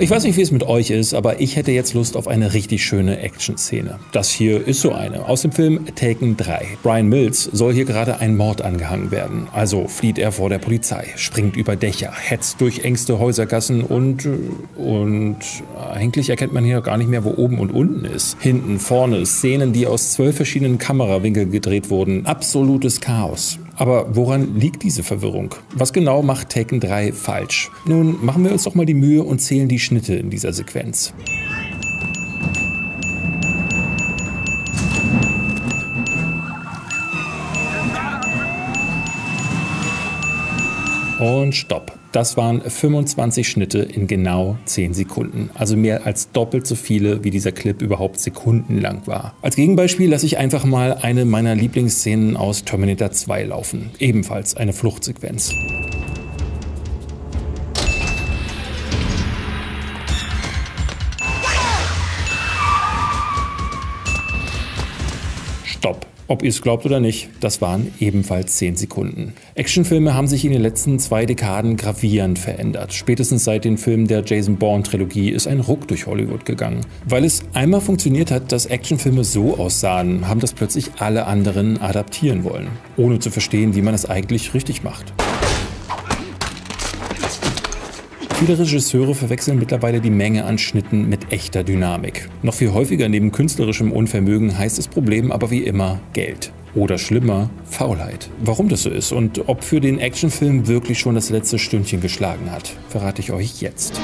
Ich weiß nicht, wie es mit euch ist, aber ich hätte jetzt Lust auf eine richtig schöne Action-Szene. Das hier ist so eine, aus dem Film Taken 3. Brian Mills soll hier gerade ein Mord angehangen werden. Also flieht er vor der Polizei, springt über Dächer, hetzt durch engste Häusergassen und eigentlich erkennt man hier gar nicht mehr, wo oben und unten ist. Hinten, vorne, Szenen, die aus 12 verschiedenen Kamerawinkeln gedreht wurden. Absolutes Chaos. Aber woran liegt diese Verwirrung? Was genau macht Taken 3 falsch? Nun, machen wir uns doch mal die Mühe und zählen die Schnitte in dieser Sequenz. Und stopp. Das waren 25 Schnitte in genau 10 Sekunden. Also mehr als doppelt so viele, wie dieser Clip überhaupt sekundenlang war. Als Gegenbeispiel lasse ich einfach mal eine meiner Lieblingsszenen aus Terminator 2 laufen. Ebenfalls eine Fluchtsequenz. Stopp. Ob ihr es glaubt oder nicht, das waren ebenfalls 10 Sekunden. Actionfilme haben sich in den letzten 2 Dekaden gravierend verändert. Spätestens seit den Filmen der Jason-Bourne-Trilogie ist ein Ruck durch Hollywood gegangen. Weil es einmal funktioniert hat, dass Actionfilme so aussahen, haben das plötzlich alle anderen adaptieren wollen. Ohne zu verstehen, wie man es eigentlich richtig macht. Viele Regisseure verwechseln mittlerweile die Menge an Schnitten mit echter Dynamik. Noch viel häufiger neben künstlerischem Unvermögen heißt das Problem aber wie immer Geld. Oder schlimmer, Faulheit. Warum das so ist und ob für den Actionfilm wirklich schon das letzte Stündchen geschlagen hat, verrate ich euch jetzt.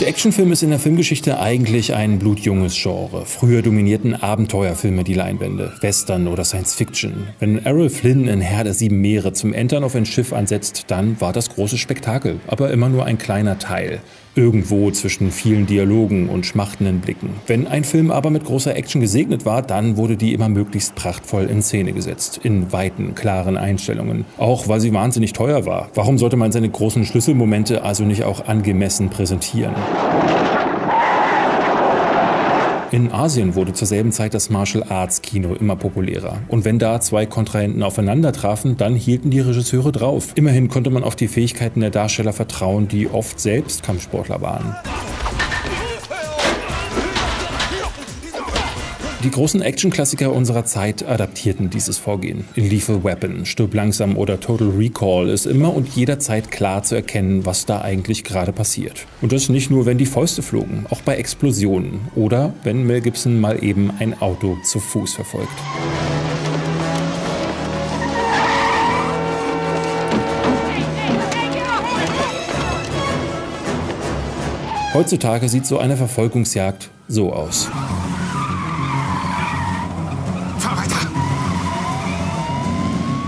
Der Actionfilm ist in der Filmgeschichte eigentlich ein blutjunges Genre. Früher dominierten Abenteuerfilme die Leinwände, Western oder Science Fiction. Wenn Errol Flynn in Herr der sieben Meere zum Entern auf ein Schiff ansetzt, dann war das große Spektakel, aber immer nur ein kleiner Teil. Irgendwo zwischen vielen Dialogen und schmachtenden Blicken. Wenn ein Film aber mit großer Action gesegnet war, dann wurde die immer möglichst prachtvoll in Szene gesetzt. In weiten, klaren Einstellungen. Auch weil sie wahnsinnig teuer war. Warum sollte man seine großen Schlüsselmomente also nicht auch angemessen präsentieren? In Asien wurde zur selben Zeit das Martial Arts Kino immer populärer. Und wenn da 2 Kontrahenten aufeinander trafen, dann hielten die Regisseure drauf. Immerhin konnte man auf die Fähigkeiten der Darsteller vertrauen, die oft selbst Kampfsportler waren. Die großen Action-Klassiker unserer Zeit adaptierten dieses Vorgehen. In Lethal Weapon, Stirb langsam oder Total Recall ist immer und jederzeit klar zu erkennen, was da eigentlich gerade passiert. Und das nicht nur, wenn die Fäuste flogen, auch bei Explosionen oder wenn Mel Gibson mal eben ein Auto zu Fuß verfolgt. Heutzutage sieht so eine Verfolgungsjagd so aus.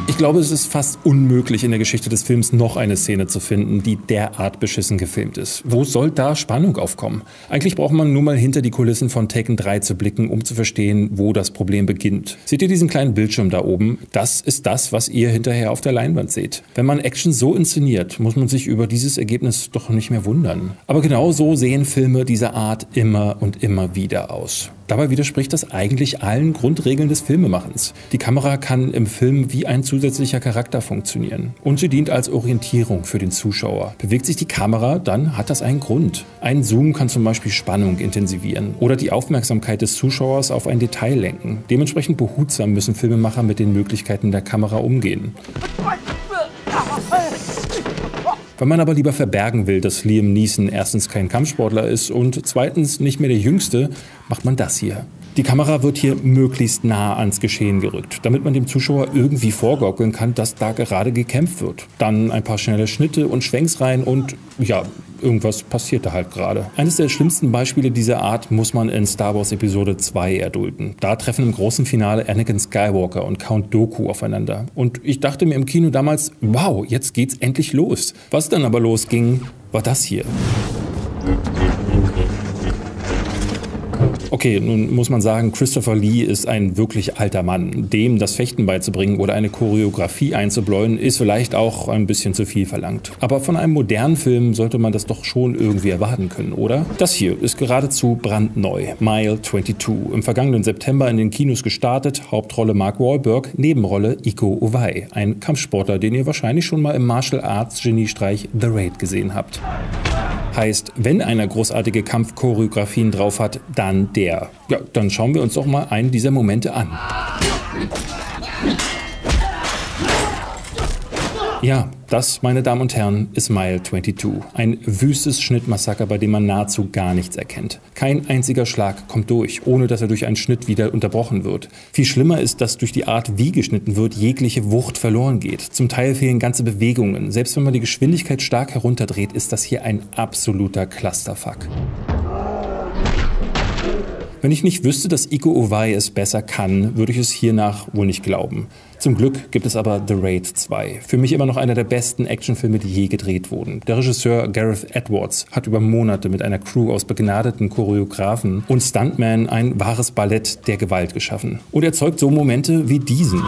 Ich glaube, es ist fast unmöglich, in der Geschichte des Films noch eine Szene zu finden, die derart beschissen gefilmt ist. Wo soll da Spannung aufkommen? Eigentlich braucht man nur mal hinter die Kulissen von Taken 3 zu blicken, um zu verstehen, wo das Problem beginnt. Seht ihr diesen kleinen Bildschirm da oben? Das ist das, was ihr hinterher auf der Leinwand seht. Wenn man Action so inszeniert, muss man sich über dieses Ergebnis doch nicht mehr wundern. Aber genau so sehen Filme dieser Art immer und immer wieder aus. Dabei widerspricht das eigentlich allen Grundregeln des Filmemachens. Die Kamera kann im Film wie ein zusätzlicher Charakter funktionieren. Und sie dient als Orientierung für den Zuschauer. Bewegt sich die Kamera, dann hat das einen Grund. Ein Zoom kann zum Beispiel Spannung intensivieren oder die Aufmerksamkeit des Zuschauers auf ein Detail lenken. Dementsprechend behutsam müssen Filmemacher mit den Möglichkeiten der Kamera umgehen. Wenn man aber lieber verbergen will, dass Liam Neeson erstens kein Kampfsportler ist und zweitens nicht mehr der Jüngste, macht man das hier. Die Kamera wird hier möglichst nah ans Geschehen gerückt, damit man dem Zuschauer irgendwie vorgaukeln kann, dass da gerade gekämpft wird. Dann ein paar schnelle Schnitte und Schwenks rein und ja, irgendwas passiert da halt gerade. Eines der schlimmsten Beispiele dieser Art muss man in Star Wars Episode 2 erdulden. Da treffen im großen Finale Anakin Skywalker und Count Dooku aufeinander. Und ich dachte mir im Kino damals, wow, jetzt geht's endlich los. Was dann aber losging, war das hier. Okay, nun muss man sagen, Christopher Lee ist ein wirklich alter Mann. Dem das Fechten beizubringen oder eine Choreografie einzubläuen, ist vielleicht auch ein bisschen zu viel verlangt. Aber von einem modernen Film sollte man das doch schon irgendwie erwarten können, oder? Das hier ist geradezu brandneu. Mile 22. Im vergangenen September in den Kinos gestartet. Hauptrolle Mark Wahlberg, Nebenrolle Iko Uwais. Ein Kampfsportler, den ihr wahrscheinlich schon mal im Martial Arts Geniestreich The Raid gesehen habt. Heißt, wenn einer großartige Kampfchoreografien drauf hat, dann der. Ja, dann schauen wir uns doch mal einen dieser Momente an. Ja, das, meine Damen und Herren, ist Mile 22. Ein wüstes Schnittmassaker, bei dem man nahezu gar nichts erkennt. Kein einziger Schlag kommt durch, ohne dass er durch einen Schnitt wieder unterbrochen wird. Viel schlimmer ist, dass durch die Art, wie geschnitten wird, jegliche Wucht verloren geht. Zum Teil fehlen ganze Bewegungen. Selbst wenn man die Geschwindigkeit stark herunterdreht, ist das hier ein absoluter Clusterfuck. Wenn ich nicht wüsste, dass Iko Uwais es besser kann, würde ich es hiernach wohl nicht glauben. Zum Glück gibt es aber The Raid 2. Für mich immer noch einer der besten Actionfilme, die je gedreht wurden. Der Regisseur Gareth Edwards hat über Monate mit einer Crew aus begnadeten Choreografen und Stuntmen ein wahres Ballett der Gewalt geschaffen. Und erzeugt so Momente wie diesen.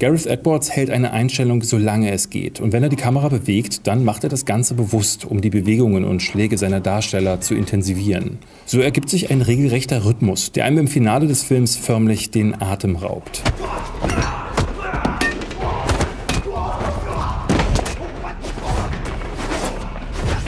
Gareth Edwards hält eine Einstellung, solange es geht. Und wenn er die Kamera bewegt, dann macht er das Ganze bewusst, um die Bewegungen und Schläge seiner Darsteller zu intensivieren. So ergibt sich ein regelrechter Rhythmus, der einem im Finale des Films förmlich den Atem raubt.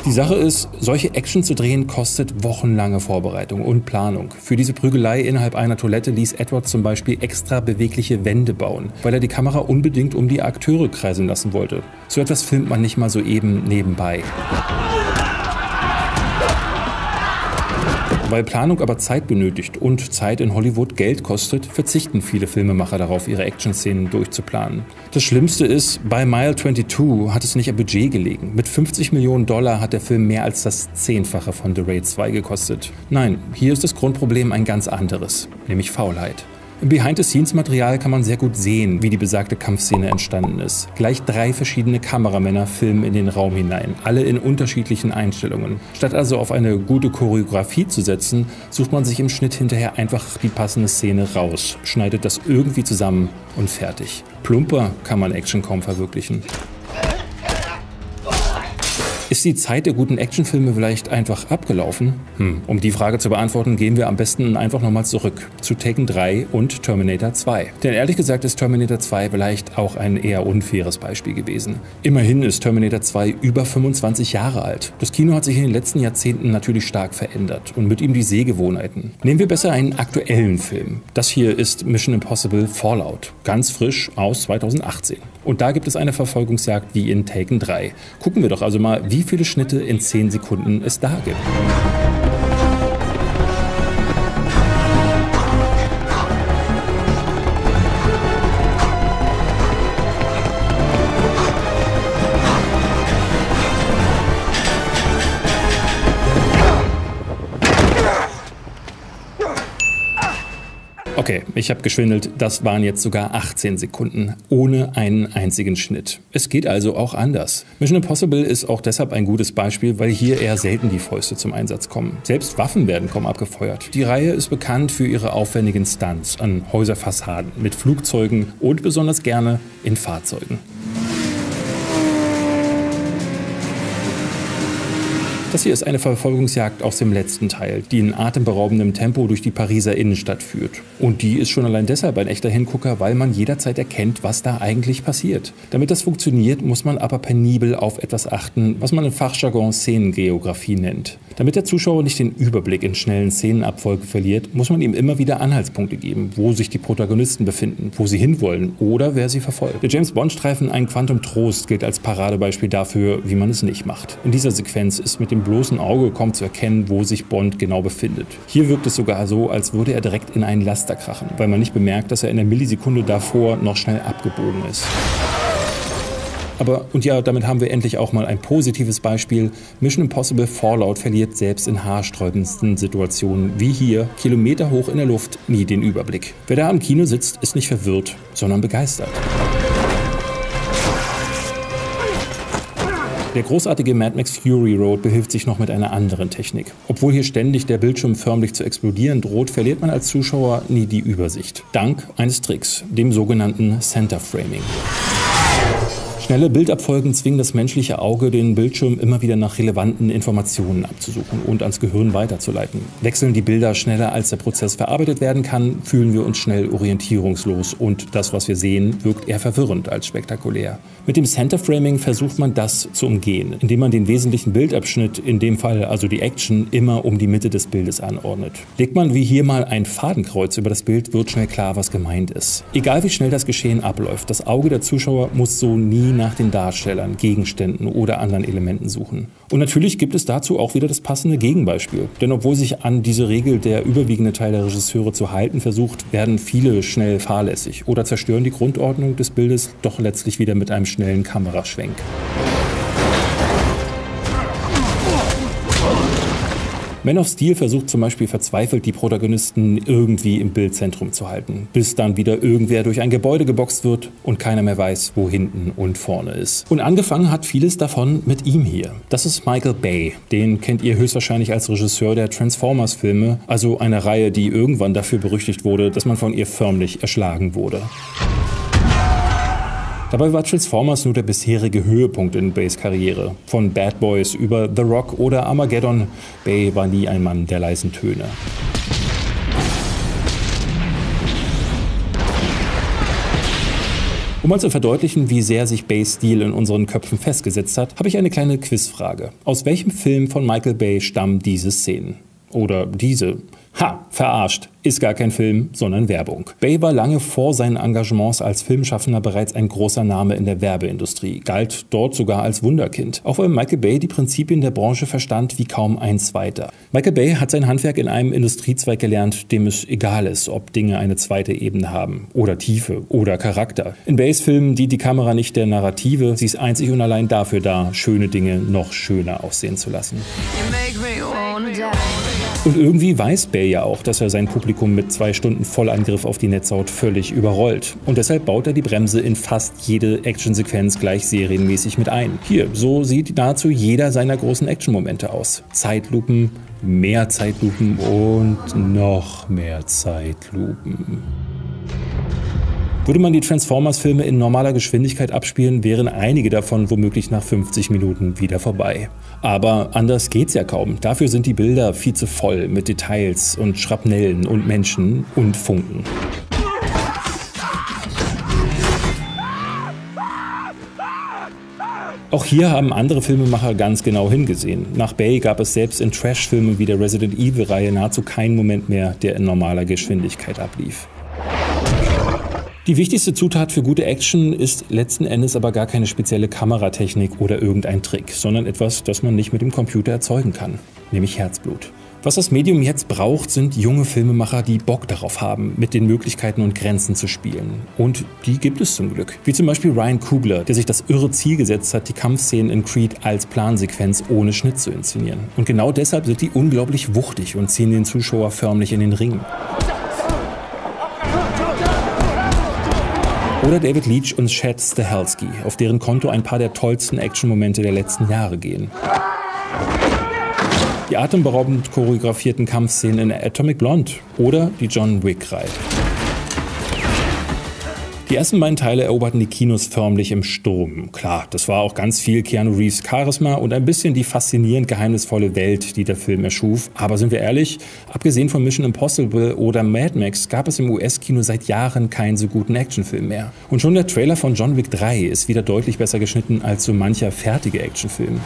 Die Sache ist, solche Action zu drehen kostet wochenlange Vorbereitung und Planung. Für diese Prügelei innerhalb einer Toilette ließ Edwards zum Beispiel extra bewegliche Wände bauen, weil er die Kamera unbedingt um die Akteure kreisen lassen wollte. So etwas filmt man nicht mal so eben nebenbei. Weil Planung aber Zeit benötigt und Zeit in Hollywood Geld kostet, verzichten viele Filmemacher darauf, ihre Action-Szenen durchzuplanen. Das Schlimmste ist, bei Mile 22 hat es nicht am Budget gelegen. Mit 50 Millionen $50 Millionen hat der Film mehr als das 10-fache von The Raid 2 gekostet. Nein, hier ist das Grundproblem ein ganz anderes, nämlich Faulheit. Im Behind-the-Scenes-Material kann man sehr gut sehen, wie die besagte Kampfszene entstanden ist. Gleich 3 verschiedene Kameramänner filmen in den Raum hinein, alle in unterschiedlichen Einstellungen. Statt also auf eine gute Choreografie zu setzen, sucht man sich im Schnitt hinterher einfach die passende Szene raus, schneidet das irgendwie zusammen und fertig. Plumper kann man Action kaum verwirklichen. Ist die Zeit der guten Actionfilme vielleicht einfach abgelaufen? Um die Frage zu beantworten, gehen wir am besten einfach nochmal zurück zu Taken 3 und Terminator 2. Denn ehrlich gesagt ist Terminator 2 vielleicht auch ein eher unfaires Beispiel gewesen. Immerhin ist Terminator 2 über 25 Jahre alt. Das Kino hat sich in den letzten Jahrzehnten natürlich stark verändert und mit ihm die Sehgewohnheiten. Nehmen wir besser einen aktuellen Film. Das hier ist Mission Impossible Fallout, ganz frisch aus 2018. Und da gibt es eine Verfolgungsjagd wie in Taken 3. Gucken wir doch also mal, wie viele Schnitte in 10 Sekunden es da gibt. Okay, ich habe geschwindelt, das waren jetzt sogar 18 Sekunden, ohne einen einzigen Schnitt. Es geht also auch anders. Mission Impossible ist auch deshalb ein gutes Beispiel, weil hier eher selten die Fäuste zum Einsatz kommen. Selbst Waffen werden kaum abgefeuert. Die Reihe ist bekannt für ihre aufwendigen Stunts an Häuserfassaden, mit Flugzeugen und besonders gerne in Fahrzeugen. Das hier ist eine Verfolgungsjagd aus dem letzten Teil, die in atemberaubendem Tempo durch die Pariser Innenstadt führt. Und die ist schon allein deshalb ein echter Hingucker, weil man jederzeit erkennt, was da eigentlich passiert. Damit das funktioniert, muss man aber penibel auf etwas achten, was man im Fachjargon Szenengeografie nennt. Damit der Zuschauer nicht den Überblick in schnellen Szenenabfolgen verliert, muss man ihm immer wieder Anhaltspunkte geben, wo sich die Protagonisten befinden, wo sie hinwollen oder wer sie verfolgt. Der James-Bond-Streifen Ein Quantum Trost gilt als Paradebeispiel dafür, wie man es nicht macht. In dieser Sequenz ist mit dem bloßen Auge kaum zu erkennen, wo sich Bond genau befindet. Hier wirkt es sogar so, als würde er direkt in einen Laster krachen, weil man nicht bemerkt, dass er in der Millisekunde davor noch schnell abgebogen ist. Aber, und ja, damit haben wir endlich auch mal ein positives Beispiel. Mission Impossible Fallout verliert selbst in haarsträubendsten Situationen, wie hier, kilometerhoch in der Luft, nie den Überblick. Wer da am Kino sitzt, ist nicht verwirrt, sondern begeistert. Der großartige Mad Max Fury Road behilft sich noch mit einer anderen Technik. Obwohl hier ständig der Bildschirm förmlich zu explodieren droht, verliert man als Zuschauer nie die Übersicht. Dank eines Tricks, dem sogenannten Center Framing. Schnelle Bildabfolgen zwingen das menschliche Auge, den Bildschirm immer wieder nach relevanten Informationen abzusuchen und ans Gehirn weiterzuleiten. Wechseln die Bilder schneller, als der Prozess verarbeitet werden kann, fühlen wir uns schnell orientierungslos und das, was wir sehen, wirkt eher verwirrend als spektakulär. Mit dem Centerframing versucht man das zu umgehen, indem man den wesentlichen Bildabschnitt, in dem Fall also die Action, immer um die Mitte des Bildes anordnet. Legt man wie hier mal ein Fadenkreuz über das Bild, wird schnell klar, was gemeint ist. Egal wie schnell das Geschehen abläuft, das Auge der Zuschauer muss so nie nach den Darstellern, Gegenständen oder anderen Elementen suchen. Und natürlich gibt es dazu auch wieder das passende Gegenbeispiel. Denn obwohl sich an diese Regel der überwiegende Teil der Regisseure zu halten versucht, werden viele schnell fahrlässig oder zerstören die Grundordnung des Bildes doch letztlich wieder mit einem schnellen Kameraschwenk. Man of Steel versucht zum Beispiel verzweifelt, die Protagonisten irgendwie im Bildzentrum zu halten, bis dann wieder irgendwer durch ein Gebäude geboxt wird und keiner mehr weiß, wo hinten und vorne ist. Und angefangen hat vieles davon mit ihm hier. Das ist Michael Bay. Den kennt ihr höchstwahrscheinlich als Regisseur der Transformers-Filme, also eine Reihe, die irgendwann dafür berüchtigt wurde, dass man von ihr förmlich erschlagen wurde. Dabei war Transformers nur der bisherige Höhepunkt in Bays Karriere. Von Bad Boys über The Rock oder Armageddon, Bay war nie ein Mann der leisen Töne. Um mal zu verdeutlichen, wie sehr sich Bays Stil in unseren Köpfen festgesetzt hat, habe ich eine kleine Quizfrage. Aus welchem Film von Michael Bay stammen diese Szenen? Oder diese? Ha, verarscht. Ist gar kein Film, sondern Werbung. Bay war lange vor seinen Engagements als Filmschaffender bereits ein großer Name in der Werbeindustrie, galt dort sogar als Wunderkind. Auch weil Michael Bay die Prinzipien der Branche verstand wie kaum ein zweiter. Michael Bay hat sein Handwerk in einem Industriezweig gelernt, dem es egal ist, ob Dinge eine zweite Ebene haben oder Tiefe oder Charakter. In Bays Filmen dient die Kamera nicht der Narrative, sie ist einzig und allein dafür da, schöne Dinge noch schöner aussehen zu lassen. Und irgendwie weiß Bay ja auch, dass er sein Publikum mit 2 Stunden Vollangriff auf die Netzhaut völlig überrollt. Und deshalb baut er die Bremse in fast jede Actionsequenz gleich serienmäßig mit ein. Hier, so sieht nahezu jeder seiner großen Actionmomente aus. Zeitlupen, mehr Zeitlupen und noch mehr Zeitlupen. Würde man die Transformers-Filme in normaler Geschwindigkeit abspielen, wären einige davon womöglich nach 50 Minuten wieder vorbei. Aber anders geht's ja kaum. Dafür sind die Bilder viel zu voll mit Details und Schrapnellen und Menschen und Funken. Auch hier haben andere Filmemacher ganz genau hingesehen. Nach Bay gab es selbst in Trash-Filmen wie der Resident Evil-Reihe nahezu keinen Moment mehr, der in normaler Geschwindigkeit ablief. Die wichtigste Zutat für gute Action ist letzten Endes aber gar keine spezielle Kameratechnik oder irgendein Trick, sondern etwas, das man nicht mit dem Computer erzeugen kann, nämlich Herzblut. Was das Medium jetzt braucht, sind junge Filmemacher, die Bock darauf haben, mit den Möglichkeiten und Grenzen zu spielen. Und die gibt es zum Glück. Wie zum Beispiel Ryan Coogler, der sich das irre Ziel gesetzt hat, die Kampfszenen in Creed als Plansequenz ohne Schnitt zu inszenieren. Und genau deshalb sind die unglaublich wuchtig und ziehen den Zuschauer förmlich in den Ring. Oder David Leitch und Chad Stahelski, auf deren Konto ein paar der tollsten Action-Momente der letzten Jahre gehen. Die atemberaubend choreografierten Kampfszenen in Atomic Blonde oder die John Wick-Reihe. Die ersten beiden Teile eroberten die Kinos förmlich im Sturm. Klar, das war auch ganz viel Keanu Reeves Charisma und ein bisschen die faszinierend geheimnisvolle Welt, die der Film erschuf. Aber sind wir ehrlich, abgesehen von Mission Impossible oder Mad Max gab es im US-Kino seit Jahren keinen so guten Actionfilm mehr. Und schon der Trailer von John Wick 3 ist wieder deutlich besser geschnitten als so mancher fertige Actionfilm.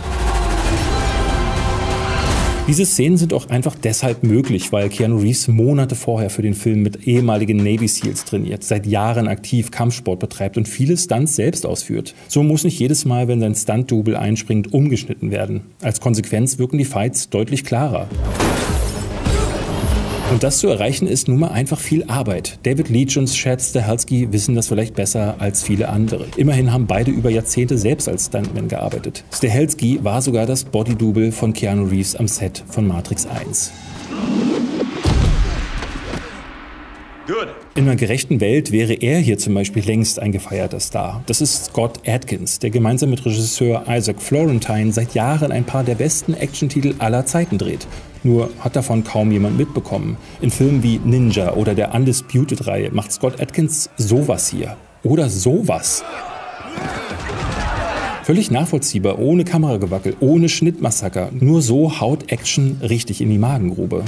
Diese Szenen sind auch einfach deshalb möglich, weil Keanu Reeves Monate vorher für den Film mit ehemaligen Navy Seals trainiert, seit Jahren aktiv Kampfsport betreibt und viele Stunts selbst ausführt. So muss nicht jedes Mal, wenn sein Stunt-Double einspringt, umgeschnitten werden. Als Konsequenz wirken die Fights deutlich klarer. Und das zu erreichen ist nun mal einfach viel Arbeit. David Leitch und Chad Stahelski wissen das vielleicht besser als viele andere. Immerhin haben beide über Jahrzehnte selbst als Stuntman gearbeitet. Stahelski war sogar das Body-Double von Keanu Reeves am Set von Matrix 1. In einer gerechten Welt wäre er hier zum Beispiel längst ein gefeierter Star. Das ist Scott Adkins, der gemeinsam mit Regisseur Isaac Florentine seit Jahren ein paar der besten Actiontitel aller Zeiten dreht. Nur hat davon kaum jemand mitbekommen. In Filmen wie Ninja oder der Undisputed-Reihe macht Scott Adkins sowas hier. Oder sowas. Völlig nachvollziehbar, ohne Kameragewackel, ohne Schnittmassaker. Nur so haut Action richtig in die Magengrube.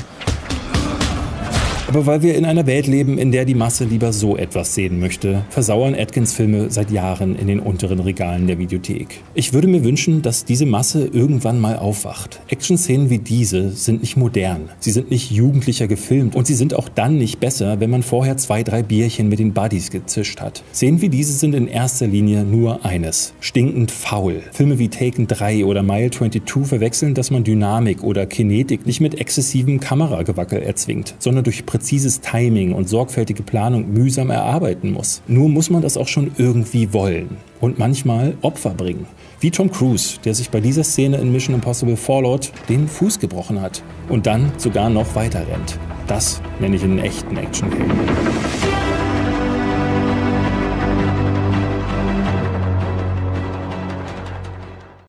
Aber weil wir in einer Welt leben, in der die Masse lieber so etwas sehen möchte, versauern Adkins-Filme seit Jahren in den unteren Regalen der Videothek. Ich würde mir wünschen, dass diese Masse irgendwann mal aufwacht. Action-Szenen wie diese sind nicht modern, sie sind nicht jugendlicher gefilmt und sie sind auch dann nicht besser, wenn man vorher 2-3 Bierchen mit den Buddies gezischt hat. Szenen wie diese sind in erster Linie nur eines: stinkend faul. Filme wie Taken 3 oder Mile 22 verwechseln, dass man Dynamik oder Kinetik nicht mit exzessivem Kameragewackel erzwingt, sondern durch präzises Timing und sorgfältige Planung mühsam erarbeiten muss. Nur muss man das auch schon irgendwie wollen und manchmal Opfer bringen. Wie Tom Cruise, der sich bei dieser Szene in Mission Impossible Fallout den Fuß gebrochen hat und dann sogar noch weiter rennt. Das nenne ich einen echten Actionfilm.